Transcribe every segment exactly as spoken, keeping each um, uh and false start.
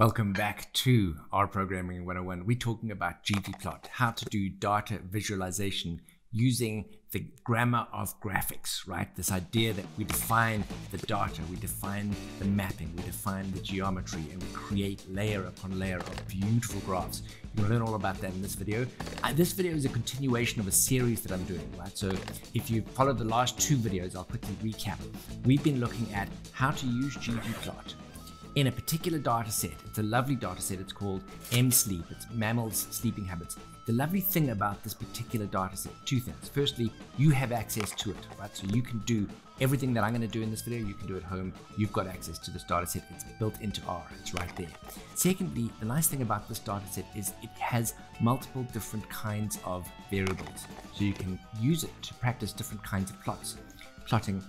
Welcome back to R Programming one oh one. We're talking about ggplot, how to do data visualization using the grammar of graphics, right? This idea that we define the data, we define the mapping, we define the geometry, and we create layer upon layer of beautiful graphs. You'll learn all about that in this video. Uh, this video is a continuation of a series that I'm doing, right? So if you followed the last two videos, I'll quickly recap. We've been looking at how to use ggplot in a particular data set. It's a lovely data set. It's called mSleep. It's mammals' sleeping habits. The lovely thing about this particular data set, two things. Firstly, you have access to it, right? So you can do everything that I'm going to do in this video, you can do at home. You've got access to this data set. It's built into R. It's right there. Secondly, the nice thing about this data set is it has multiple different kinds of variables. So you can use it to practice different kinds of plots. Plotting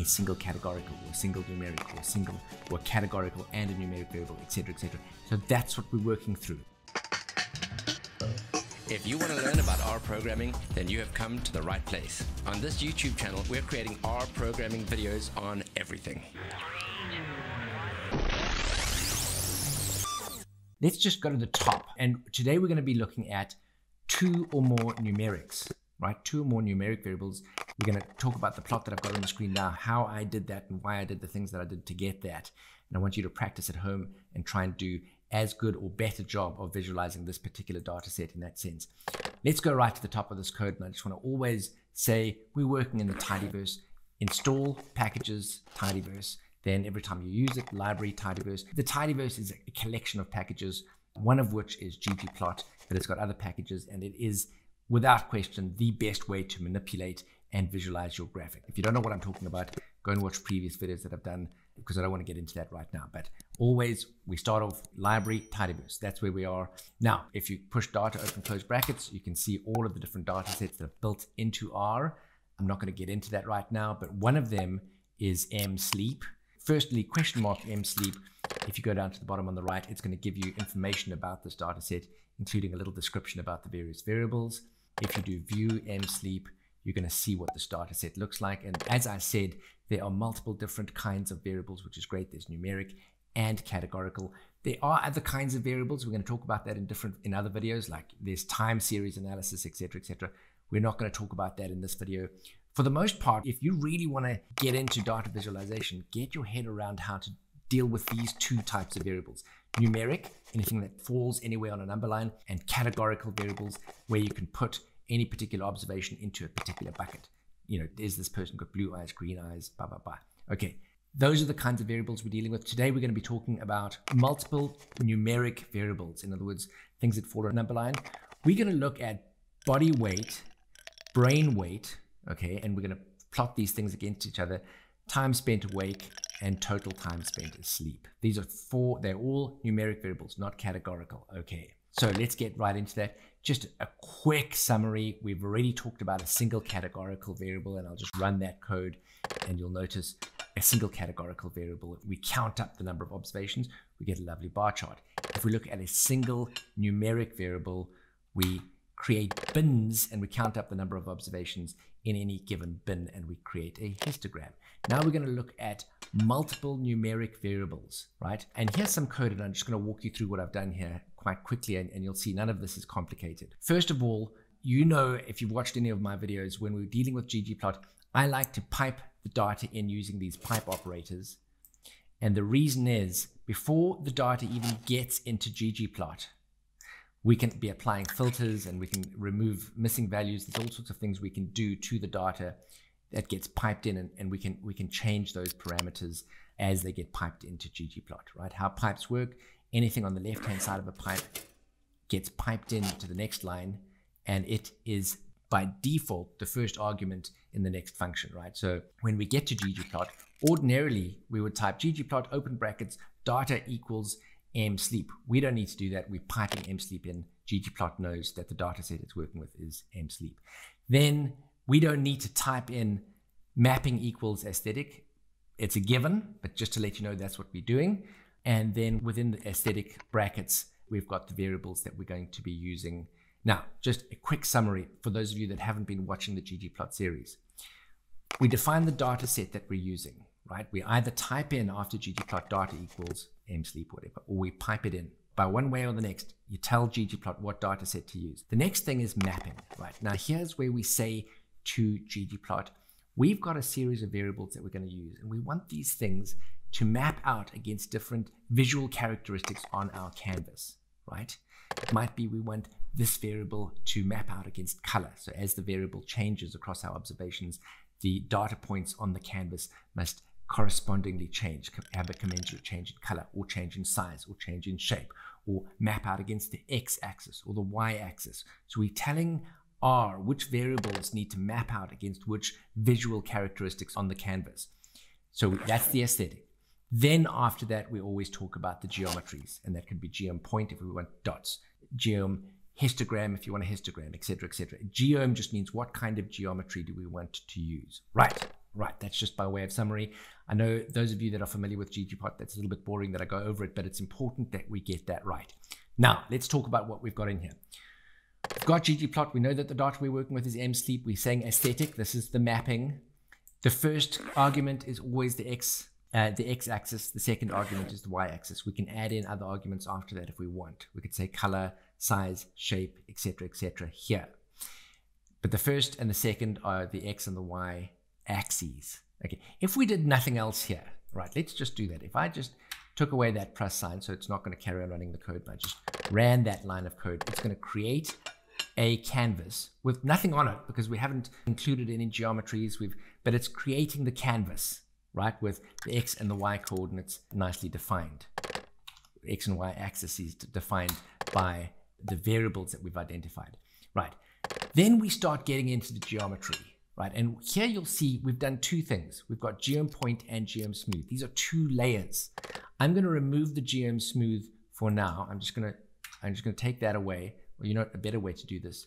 a single categorical or a single numeric or a single or categorical and a numeric variable, et cetera, et cetera. So that's what we're working through. If you want to learn about R programming, then you have come to the right place. On this YouTube channel, we're creating R programming videos on everything. Let's just go to the top. And today we're going to be looking at two or more numerics, right? Two or more numeric variables. We're going to talk about the plot that I've got on the screen now, how I did that and why I did the things that I did to get that. And I want you to practice at home and try and do as good or better job of visualizing this particular data set in that sense. Let's go right to the top of this code, and I just want to always say we're working in the tidyverse. Install packages, tidyverse. Then every time you use it, library, tidyverse. The tidyverse is a collection of packages, one of which is ggplot, but it's got other packages, and it is without question the best way to manipulate and visualize your graphic. If you don't know what I'm talking about, go and watch previous videos that I've done, because I don't want to get into that right now. But always, we start off library, tidyverse. That's where we are. Now, if you push data, open, close brackets, you can see all of the different data sets that are built into R. I'm not going to get into that right now, but one of them is mSleep. Firstly, question mark mSleep. If you go down to the bottom on the right, it's going to give you information about this data set, including a little description about the various variables. If you do view mSleep, you're going to see what this data set looks like. And as I said, there are multiple different kinds of variables, which is great. There's numeric and categorical. There are other kinds of variables. We're going to talk about that in different in other videos, like there's time series analysis, et cetera, et cetera. We're not going to talk about that in this video. For the most part, if you really want to get into data visualization, get your head around how to deal with these two types of variables. Numeric, anything that falls anywhere on a number line, and categorical variables, where you can put any particular observation into a particular bucket. You know, is this person got blue eyes, green eyes, blah, blah, blah. Okay, those are the kinds of variables we're dealing with. Today, we're going to be talking about multiple numeric variables. In other words, things that fall on a number line. We're going to look at body weight, brain weight, okay, and we're going to plot these things against each other. Time spent awake and total time spent asleep. These are four, they're all numeric variables, not categorical, okay. So let's get right into that. Just a quick summary. We've already talked about a single categorical variable, and I'll just run that code and you'll notice a single categorical variable. We count up the number of observations, we get a lovely bar chart. If we look at a single numeric variable, we create bins and we count up the number of observations in any given bin, and we create a histogram. Now we're going to look at multiple numeric variables, right? And here's some code, and I'm just going to walk you through what I've done here quite quickly, and, and you'll see none of this is complicated. First of all, you know, if you've watched any of my videos, when we were dealing with ggplot, I like to pipe the data in using these pipe operators. And the reason is, before the data even gets into ggplot, we can be applying filters and we can remove missing values. There's all sorts of things we can do to the data that gets piped in, and, and we can we can change those parameters as they get piped into ggplot, right? How pipes work, anything on the left-hand side of a pipe gets piped into the next line, and it is by default the first argument in the next function, right? So when we get to ggplot, ordinarily we would type ggplot, open brackets, data equals mSleep. We don't need to do that. We're piping mSleep in. Ggplot knows that the data set it's working with is mSleep. Then we don't need to type in mapping equals aesthetic. It's a given, but just to let you know, that's what we're doing. And then within the aesthetic brackets, we've got the variables that we're going to be using. Now, just a quick summary for those of you that haven't been watching the ggplot series. We define the data set that we're using, right? We either type in after ggplot data equals mSleep, whatever, or we pipe it in. By one way or the next, you tell ggplot what data set to use. The next thing is mapping, right? Now here's where we say to ggplot, we've got a series of variables that we're going to use, and we want these things to map out against different visual characteristics on our canvas, right? It might be we want this variable to map out against color. So as the variable changes across our observations, the data points on the canvas must correspondingly change, have a commensurate change in color, or change in size, or change in shape, or map out against the x-axis or the y-axis. So we're telling R which variables need to map out against which visual characteristics on the canvas. So that's the aesthetic. Then after that, we always talk about the geometries, and that could be geom point if we want dots, geom histogram if you want a histogram, et cetera, et cetera. Geom just means what kind of geometry do we want to use, right? Right, that's just by way of summary. I know those of you that are familiar with ggplot, that's a little bit boring that I go over it, but it's important that we get that right. Now, let's talk about what we've got in here. We've got ggplot. We know that the data we're working with is mSleep. We're saying aesthetic. This is the mapping. The first argument is always the x, uh, the x-axis. The second argument is the y-axis. We can add in other arguments after that if we want. We could say color, size, shape, et cetera, et cetera here. But the first and the second are the x and the y axes. Okay, if we did nothing else here, right, let's just do that. If I just took away that plus sign, so it's not going to carry on running the code, but I just ran that line of code, it's going to create a canvas with nothing on it because we haven't included any geometries, we've, but it's creating the canvas, right, with the x and the y coordinates nicely defined. X and y axes defined by the variables that we've identified, right? Then we start getting into the geometry. Right, and here you'll see we've done two things. We've got geom point and geom smooth. These are two layers. I'm going to remove the geom smooth for now. I'm just going to I'm just going to take that away. Well, you know, a better way to do this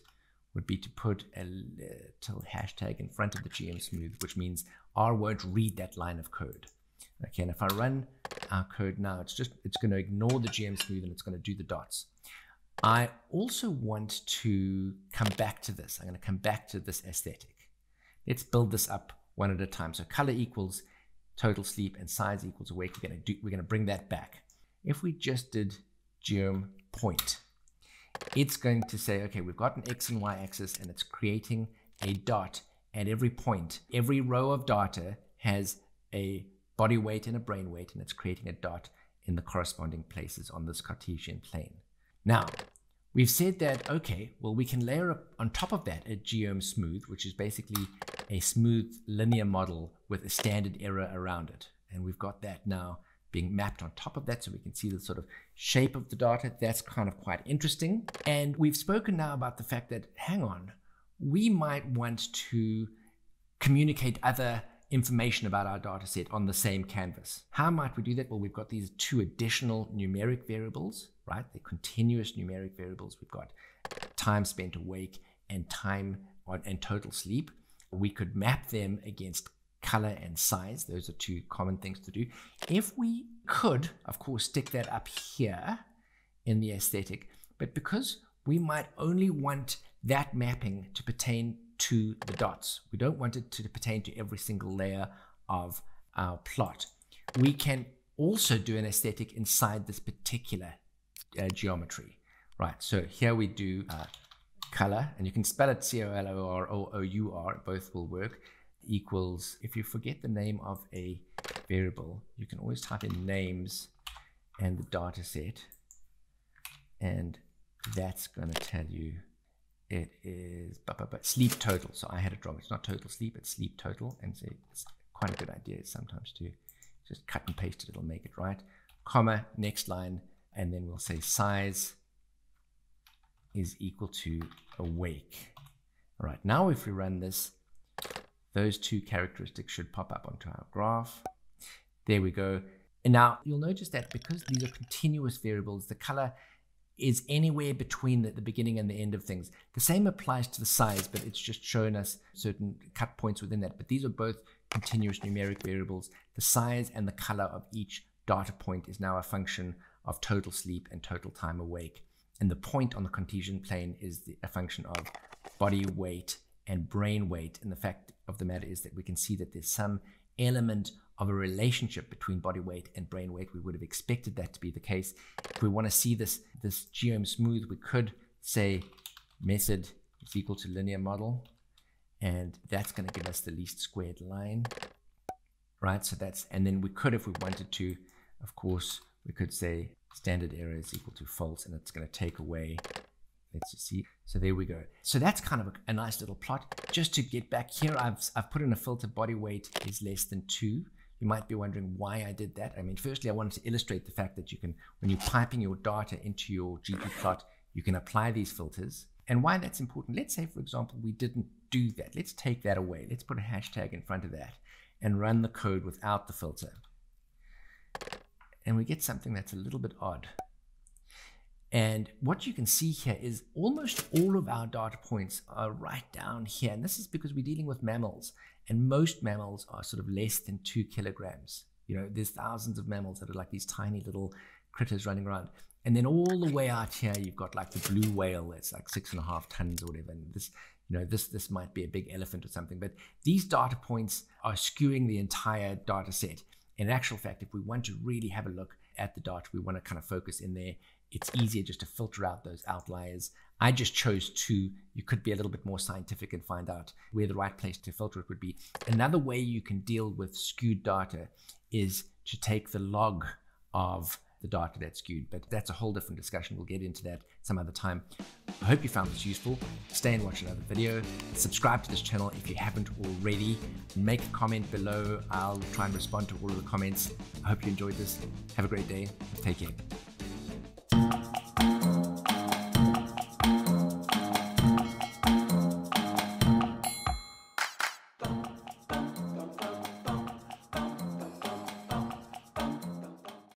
would be to put a little hashtag in front of the geom smooth, which means R won't read that line of code. Okay, and if I run our code now, it's just it's going to ignore the geom smooth and it's going to do the dots. I also want to come back to this. I'm going to come back to this aesthetic. Let's build this up one at a time. So color equals total sleep and size equals awake. We're going to do, we're going to bring that back. If we just did geom point, it's going to say, okay, we've got an X and Y axis and it's creating a dot at every point. Every row of data has a body weight and a brain weight, and it's creating a dot in the corresponding places on this Cartesian plane. Now, we've said that, okay, well, we can layer up on top of that a geom smooth, which is basically a smooth linear model with a standard error around it. And we've got that now being mapped on top of that, so we can see the sort of shape of the data. That's kind of quite interesting. And we've spoken now about the fact that, hang on, we might want to communicate other information about our data set on the same canvas. How might we do that? Well, we've got these two additional numeric variables, right? They're continuous numeric variables. We've got time spent awake and time on, and total sleep. We could map them against color and size. Those are two common things to do. If we could, of course, stick that up here in the aesthetic, but because we might only want that mapping to pertain to the dots, we don't want it to pertain to every single layer of our plot. We can also do an aesthetic inside this particular uh, geometry, right? So here we do uh, color, and you can spell it C O L O R or O U R, both will work, equals, if you forget the name of a variable, you can always type in names and the data set, and that's going to tell you it is but, but, but, sleep total. So I had it wrong. It's not total sleep, it's sleep total. And so it's quite a good idea sometimes to just cut and paste it. It'll make it right. Comma, next line. And then we'll say size is equal to awake. All right. Now, if we run this, those two characteristics should pop up onto our graph. There we go. And now you'll notice that because these are continuous variables, the color is anywhere between the, the beginning and the end of things. The same applies to the size, but it's just shown us certain cut points within that. But these are both continuous numeric variables. The size and the color of each data point is now a function of total sleep and total time awake. And the point on the Cartesian plane is the, a function of body weight and brain weight. And the fact of the matter is that we can see that there's some element of a relationship between body weight and brain weight. We would have expected that to be the case. If we want to see this, this geom smooth, we could say method is equal to linear model, and that's going to give us the least squared line, right? So that's, and then we could, if we wanted to, of course, we could say standard error is equal to false, and it's going to take away, let's just see. So there we go. So that's kind of a, a nice little plot. Just to get back here, I've, I've put in a filter, body weight is less than two. You might be wondering why I did that. I mean, firstly, I wanted to illustrate the fact that you can, when you're piping your data into your ggplot, you can apply these filters. And why that's important, let's say, for example, we didn't do that. Let's take that away. Let's put a hashtag in front of that and run the code without the filter. And we get something that's a little bit odd. And what you can see here is almost all of our data points are right down here. And this is because we're dealing with mammals, and most mammals are sort of less than two kilograms. You know, there's thousands of mammals that are like these tiny little critters running around. And then all the way out here, you've got like the blue whale that's like six and a half tons or whatever. And this, you know, this, this might be a big elephant or something, but these data points are skewing the entire data set. In actual fact, if we want to really have a look at the data, we want to kind of focus in there. It's easier just to filter out those outliers. I just chose two. You could be a little bit more scientific and find out where the right place to filter it would be. Another way you can deal with skewed data is to take the log of the data that's skewed, but that's a whole different discussion. We'll get into that some other time. I hope you found this useful. Stay and watch another video. Subscribe to this channel if you haven't already. Make a comment below. I'll try and respond to all of the comments. I hope you enjoyed this. Have a great day. Take care.